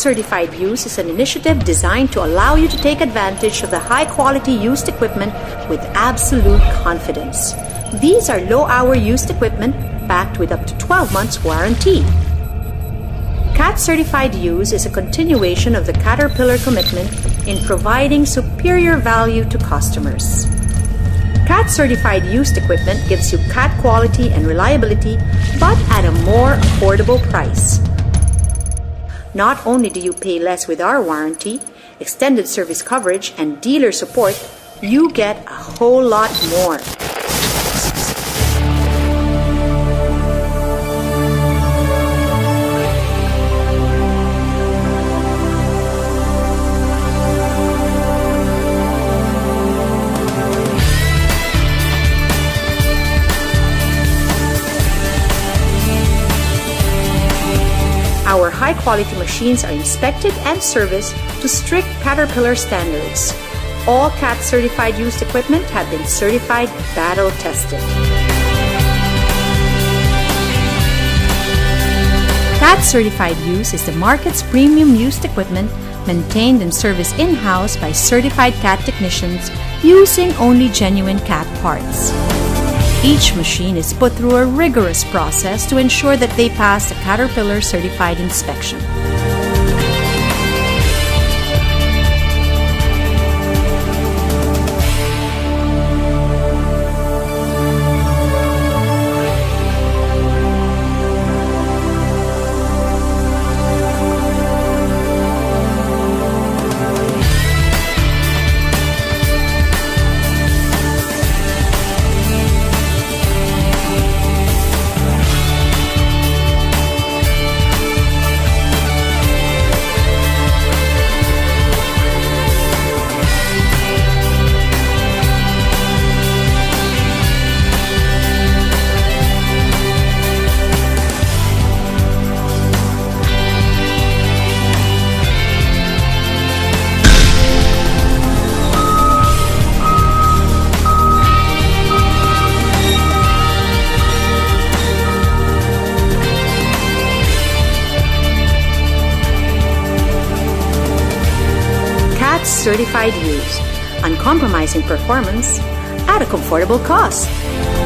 Certified Use is an initiative designed to allow you to take advantage of the high-quality used equipment with absolute confidence. These are low-hour used equipment backed with up to 12 months warranty. Cat Certified Use is a continuation of the Caterpillar commitment in providing superior value to customers. Cat Certified Used Equipment gives you Cat quality and reliability, but at a more affordable price. Not only do you pay less with our warranty, extended service coverage, and dealer support, you get a whole lot more. Our high-quality machines are inspected and serviced to strict Caterpillar standards. All Cat Certified Used Equipment have been certified battle-tested. Cat Certified Use is the market's premium used equipment maintained and serviced in-house by certified Cat technicians using only genuine Cat parts. Each machine is put through a rigorous process to ensure that they pass the Caterpillar Certified Inspection. Cat Certified Use, uncompromising performance at a comfortable cost.